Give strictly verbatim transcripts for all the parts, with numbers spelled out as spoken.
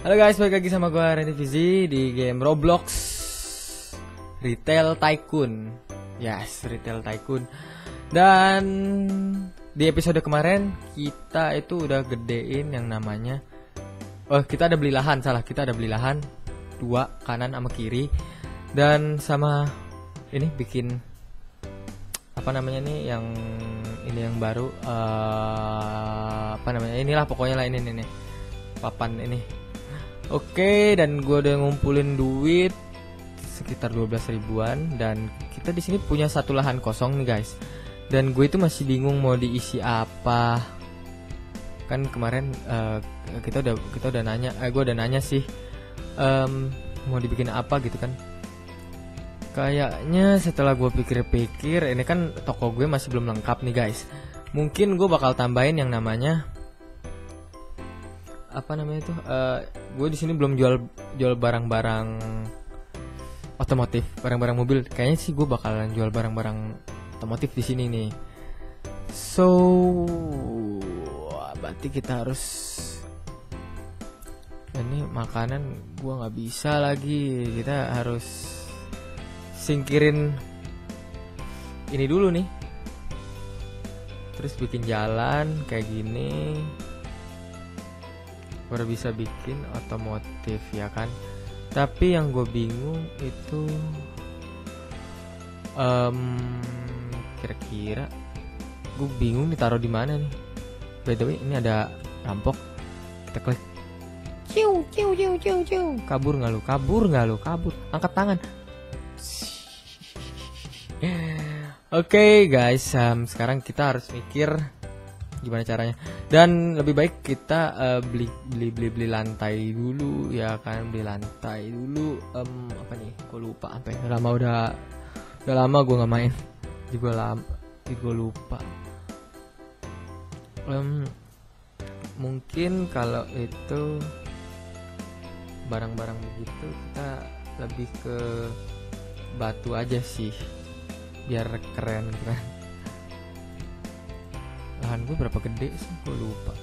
Halo guys, balik lagi sama gue Randy Fizzy di game Roblox Retail Tycoon. Yes, Retail Tycoon. Dan di episode kemarin kita itu udah gedein yang namanya Oh, kita ada beli lahan, salah, kita ada beli lahan dua, kanan sama kiri. Dan sama ini bikin apa namanya nih, yang ini yang baru, uh, apa namanya, inilah pokoknya lah ini nih, papan ini. Oke, dan gue udah ngumpulin duit sekitar dua belas ribuan, dan kita di sini punya satu lahan kosong nih guys. Dan gue itu masih bingung mau diisi apa. Kan kemarin uh, kita udah kita udah nanya, eh, gue udah nanya sih um, mau dibikin apa gitu kan. Kayaknya setelah gue pikir-pikir, ini kan toko gue masih belum lengkap nih guys. Mungkin gue bakal tambahin yang namanya apa namanya tuh, uh, gue di sini belum jual jual barang-barang otomotif, barang-barang mobil. Kayaknya sih gue bakalan jual barang-barang otomotif di sini nih. So, berarti kita harus, ini makanan gue nggak bisa lagi. Kita harus singkirin ini dulu nih. Terus bikin jalan kayak gini. Baru bisa bikin otomotif ya kan. Tapi yang gue bingung itu um, kira-kira gue bingung ditaruh di mana nih. By the way, ini ada rampok. Kita klik. Ciu ciu ciu ciu ciu. Kabur nggak lu? Kabur nggak lu? Kabur. Angkat tangan. Oke okay, guys, um, sekarang kita harus mikir gimana caranya. Dan lebih baik kita uh, beli beli beli beli lantai dulu ya kan, beli lantai dulu. Um, apa nih, gue lupa apa ya, lama udah udah lama gue nggak main juga, lama gue lupa. Um, mungkin kalau itu barang-barang begitu kita lebih ke batu aja sih biar keren kan. Lahan gue berapa gede sih? Gue lupa.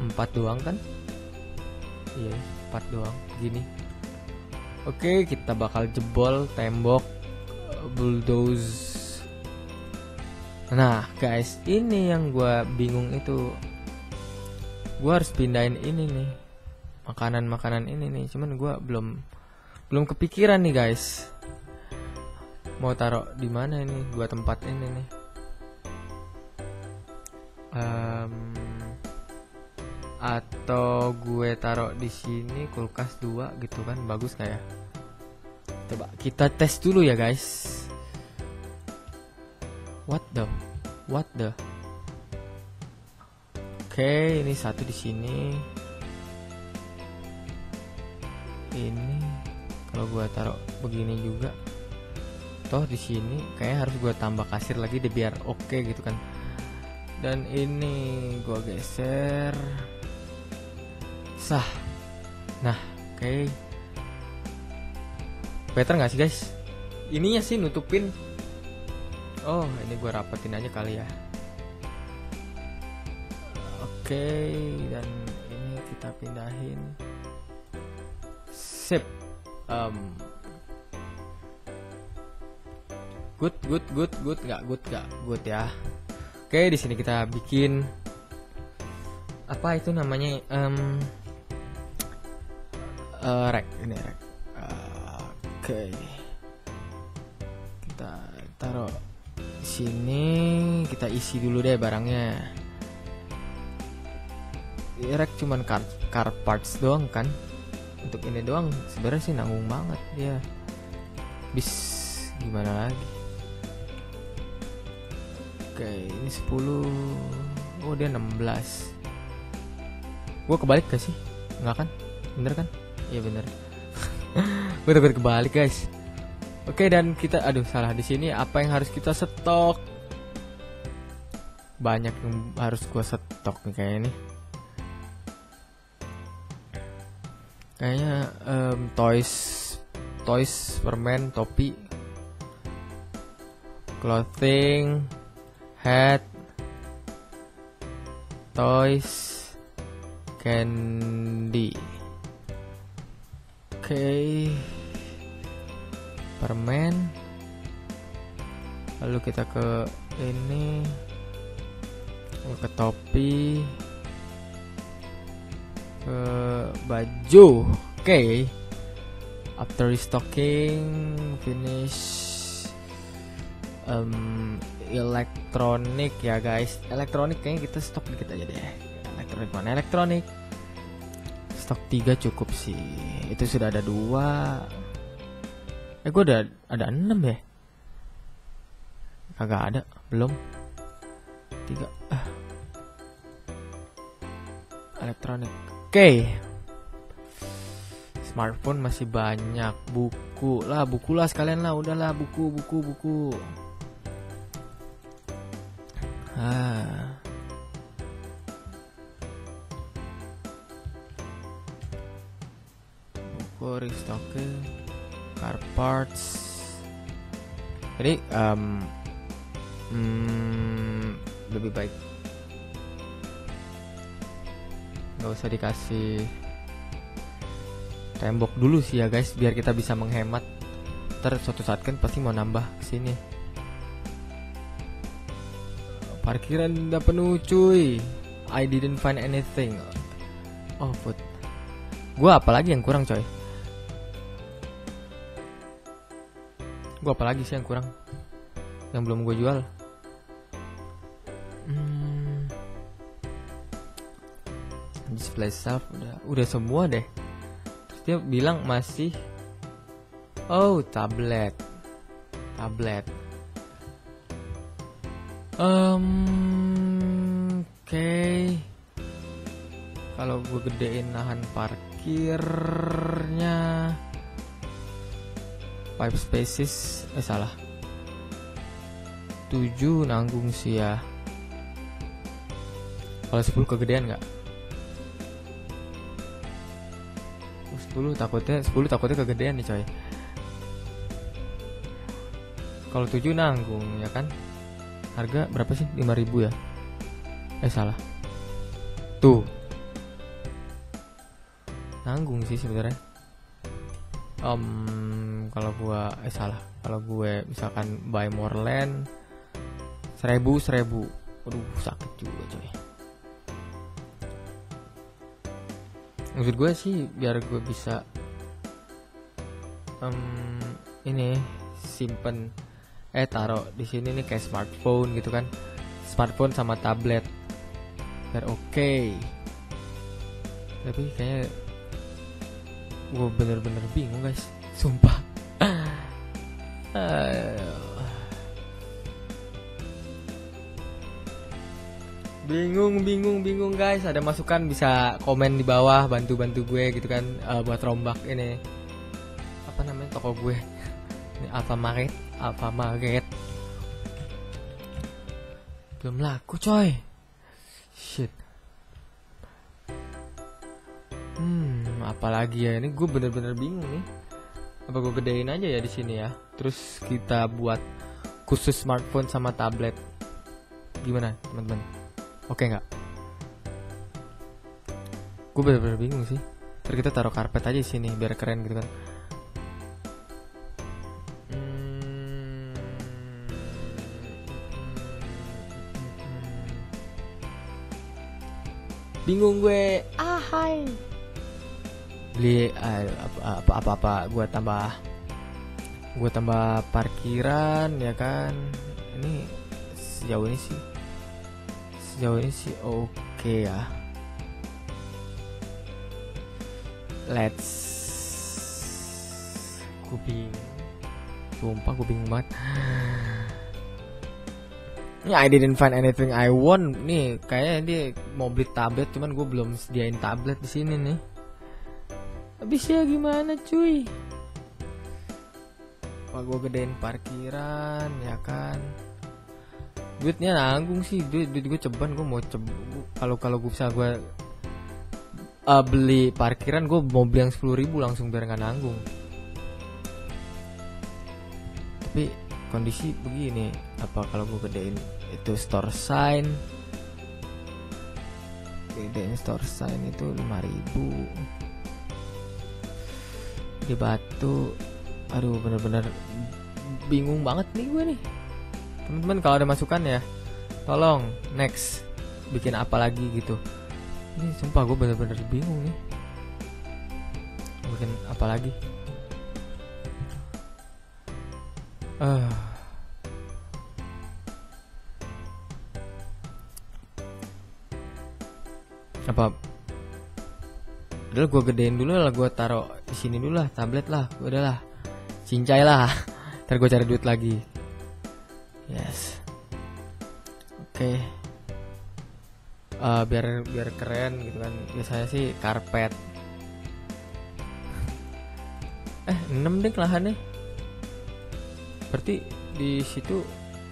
Empat doang kan? Iya, empat doang. Gini. Oke, kita bakal jebol tembok, bulldoze. Nah guys, ini yang gue bingung itu. Gue harus pindahin ini nih, makanan-makanan ini nih. Cuman gue belum belum kepikiran nih guys. Mau taruh di mana ini? Dua tempat ini nih. Um, atau gue taruh di sini kulkas dua gitu kan, bagus kayak. Coba kita tes dulu ya guys. What the? What the? Oke, okay, ini satu di sini. Ini kalau gue taruh begini juga. Toh di sini kayak harus gue tambah kasir lagi deh biar oke okay gitu kan. Dan ini gua geser. Sah. Nah, oke okay. Better gak sih guys? Ininya sih nutupin. Oh, ini gua rapetin aja kali ya. Oke okay. Dan ini kita pindahin. Sip. um. Good, good, good, good. Gak good, gak good ya. Oke, di sini kita bikin apa itu namanya, um, uh, rek ini rek. Uh, Oke, okay. Kita taruh di sini, kita isi dulu deh barangnya. Rek cuman car, car parts doang kan? Untuk ini doang sebenarnya sih nanggung banget ya. Bis gimana lagi? Oke, ini sepuluh. Oh, dia enam belas. Gua kebalik gak sih? Enggak kan? Bener kan? Iya bener. Gue takut kebalik guys. Oke, dan kita, aduh salah di sini. Apa yang harus kita stok? Banyak yang harus gua stok nih kayaknya nih. Kayaknya um, toys, toys, permen, topi, clothing, hat, toys, candy. permen, lalu kita ke ini, ke topi, ke baju. Oke, after restocking, finish um, elektronik ya guys. Elektronik kayaknya kita stok dikit aja deh. Elektronik mana? Elektronik stok tiga cukup sih. Itu sudah ada dua. Eh gue udah ada enam ya? Kagak ada, belum. Tiga. Ah. Elektronik. Oke. Okay. Smartphone masih banyak. Buku lah, buku lah sekalian lah, udahlah buku, buku, buku. Ah. Buku restocking, car parts. Jadi, um, hmm, lebih baik nggak usah dikasih tembok dulu sih ya guys, biar kita bisa menghemat. Ntar suatu saat kan pasti mau nambah kesini. Parkiran udah penuh cuy. I didn't find anything. Oh food. Gua apalagi yang kurang coy? Gua apalagi sih yang kurang? Yang belum gue jual? Hmm. Display self udah, udah semua deh. Dia bilang masih, oh tablet, tablet. Um, Oke, okay. Kalau gue gedein lahan parkirnya, five spaces, eh salah, tujuh nanggung sih ya. Kalau sepuluh kegedean nggak? sepuluh takutnya, sepuluh takutnya kegedean nih coy. Kalau tujuh nanggung ya kan. Harga berapa sih? lima ribu ya. Eh salah. Tuh. Nanggung sih sebenarnya. Um, kalau gua eh salah. Kalau gue misalkan buy more land seribu seribu. Aduh, sakit juga coy. Maksud gue sih biar gue bisa um, ini simpen eh taruh di sini nih kayak smartphone gitu kan, smartphone sama tablet biar oke okay. Tapi kayaknya gue bener-bener bingung guys, sumpah. Bingung, bingung, bingung guys. Ada masukan bisa komen di bawah, bantu-bantu gue gitu kan, uh, buat rombak ini. Apa namanya toko gue? Ini Alfamart, Alfamart. Belum laku coy. Shit. Hmm, apalagi ya ini gue bener-bener bingung nih. Apa gue gedein aja ya di sini ya. Terus kita buat khusus smartphone sama tablet. Gimana, teman-teman? Oke nggak? Gue bener-bener bingung sih. Terus kita taruh karpet aja sini biar keren gitu kan. Bingung gue. Ah hai. Beli apa-apa-apa. Gue tambah. Gue tambah parkiran ya kan. Ini sejauh ini sih. Sejauh ini sih oke okay ya. Let's kuping. Sumpah kuping banget. Ini I didn't find anything I want. Nih kayaknya dia mau beli tablet, cuman gue belum sediain tablet di sini nih. Habisnya gimana cuy? Wah gue gedein parkiran ya kan. Duitnya nanggung sih, duit, duit gue ceban. Gue mau ceb, kalau kalau gue bisa gue uh, beli parkiran, gue mau beli yang sepuluh ribu langsung biar nggak nanggung. Tapi kondisi begini, apa kalau gue gedein itu store sign, gedein store sign itu lima ribu. Di batu. Aduh, bener-bener bingung banget nih gue nih. Teman-teman kalau ada masukan ya, tolong next bikin apa lagi gitu. Ini sumpah gue bener-bener bingung nih. Bikin apa lagi? Uh. Apa? Udah gue gedein dulu lah, gue taruh di sini dulu lah, tablet lah, udahlah, cincai lah. Ntar gue cari duit lagi. Yes. Oke. Okay. Uh, biar biar keren gitu kan. Biasanya sih karpet. Eh, enam deh lahannya. Berarti di situ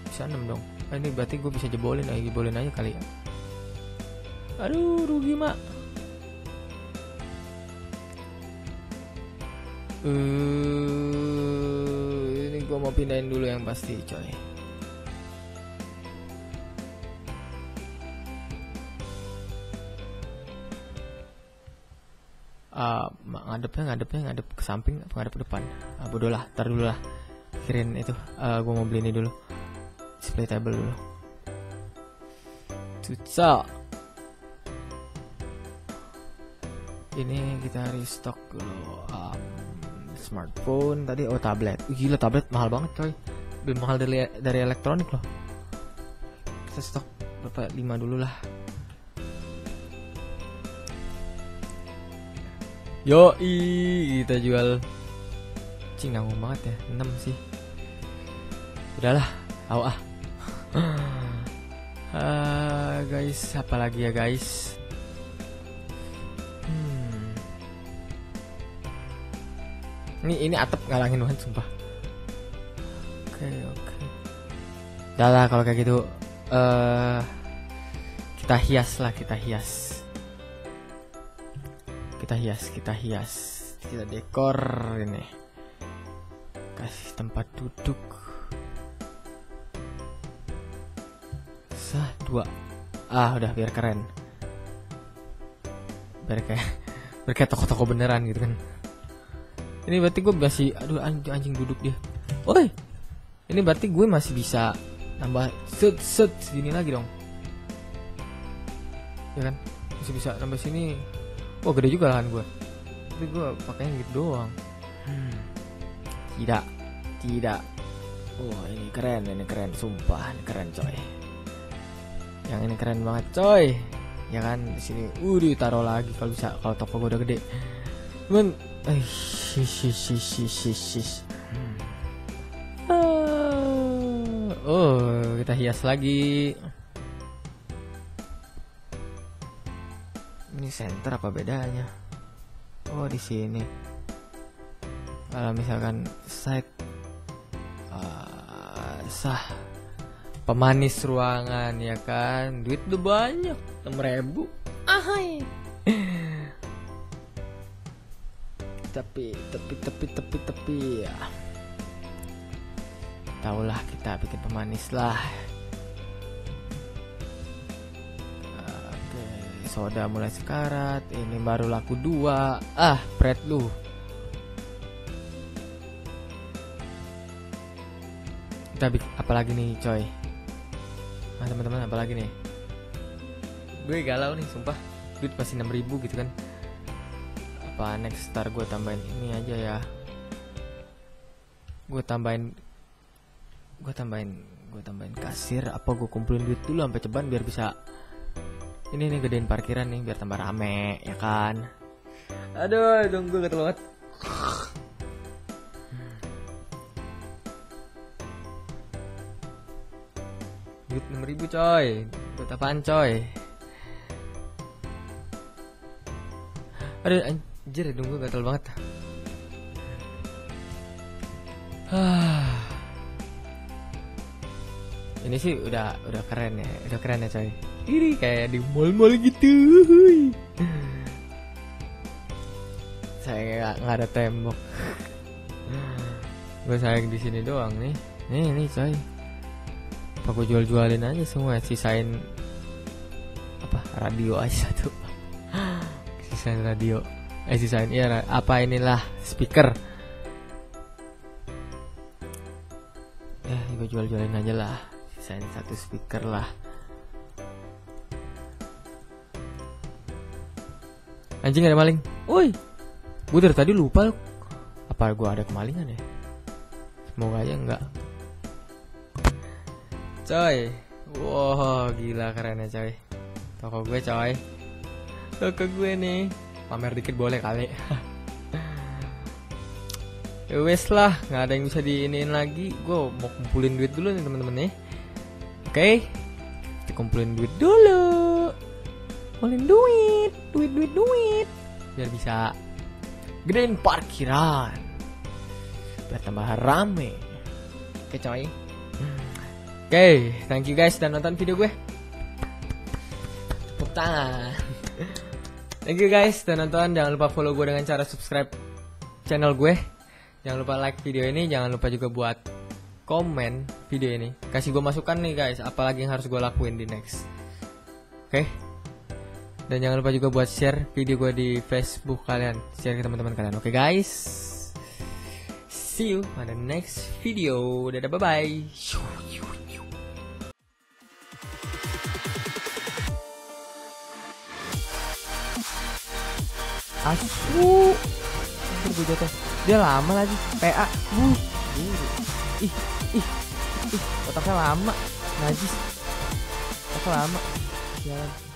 bisa enam dong. Ah, ini berarti gue bisa jebolin aja, jebolin aja kali ya. Aduh, rugi mak. Uh, ini gue mau pindahin dulu yang pasti, coy. Uh, ngadepnya ngadepnya ngadep ke samping apa ngadep ke depan? Uh, bodoh lah, tar dulu lah, kirin itu. Uh, gue mau beli ini dulu, display table dulu. Susah. Ini kita restock dulu. Um, smartphone tadi, oh tablet. Gila, tablet mahal banget coy, lebih mahal dari dari elektronik loh. Kita stok berapa, lima dulu lah. Yoi, kita jual. Cing, nanggung banget ya, enam sih. Udahlah, aw ah. uh, Guys, apa lagi ya guys? Hmm. Ini, ini atap ngalangin banget, sumpah. Oke, okay, oke okay. Udahlah, kalau kayak gitu uh, kita hias lah, kita hias kita hias kita hias kita dekor ini, kasih tempat duduk sah dua. Ah udah, biar keren, biar kayak biar kayak toko-toko beneran gitu kan. Ini berarti gue masih, aduh anjing, anjing duduk dia. Oi, ini berarti gue masih bisa nambah set set segini lagi dong ya kan, masih bisa nambah sini. Wah, gede juga lahan gue. Tapi gue pakainya gitu doang. Hmm. Tidak. Tidak. Wah, ini keren, ini keren, sumpah, ini keren coy. Yang ini keren banget coy. Ya kan, di sini udah taruh lagi kalau bisa, kalau toko gue udah gede. Cuman eh sis sis sis sis. Oh, kita hias lagi. Ini center apa bedanya? Oh di sini. Kalau misalkan side uh, sah pemanis ruangan ya kan, duit udah banyak, enam ribu. Ahai. Tapi tapi tapi tapi tapi ya. Taulah kita bikin pemanis lah. Soda mulai sekarat, ini baru laku dua. Ah, pret lu. Kita bikin apa lagi nih, coy? Nah, teman-teman, apa lagi nih? Gue galau nih, sumpah. Duit masih enam ribu gitu kan. Apa next star gue tambahin ini aja ya. Gue tambahin gue tambahin gue tambahin kasir, apa gue kumpulin duit dulu sampai ceban biar bisa. Ini nih gedein parkiran nih biar tambah rame ya kan. Aduh, dong gue gatel banget. Duit enam ribu coy. Duit apaan coy? Aduh anjir, dong gue gatel banget. Ini sih udah udah keren ya, udah keren ya coy. Ini kayak di mall-mall gitu. Saya nggak ada tembok. Gue sayang di sini doang nih. Nih nih coy. Apa gue jual-jualin aja semua, sisain apa radio aja satu. Sisain radio. eh desainnya apa inilah speaker. Eh gue jual-jualin aja lah, desain satu speaker lah. Anjing ada maling. Woi, gue dari tadi lupa apa gue ada kemalingan ya. Semoga aja enggak. Coy, wow gila kerennya coy. Toko gue coy. Toko gue nih. Pamer dikit boleh kali. Ya wes lah, nggak ada yang bisa diinin lagi. Gue mau kumpulin duit dulu nih teman-teman nih. Oke, okay. Kita kumpulin duit dulu. Kumpulin duit, duit, duit, duit. Biar bisa gedein parkiran biar tambah rame. Oke coy. Oke, thank you guys dan nonton video gue. Tepuk tangan. Thank you guys dan nonton. Jangan lupa follow gue dengan cara subscribe channel gue. Jangan lupa like video ini. Jangan lupa juga buat komen video ini. Kasih gue masukan nih guys, apalagi yang harus gue lakuin di next. Oke. Dan jangan lupa juga buat share video gue di Facebook kalian. Share ke teman-teman kalian. Oke guys. See you on the next video. Dadah, bye-bye. Asu, gue jatuh. Dia lama lagi. P A, uh, ih, ih, ih, otaknya lama, najis, otak lama, jalan.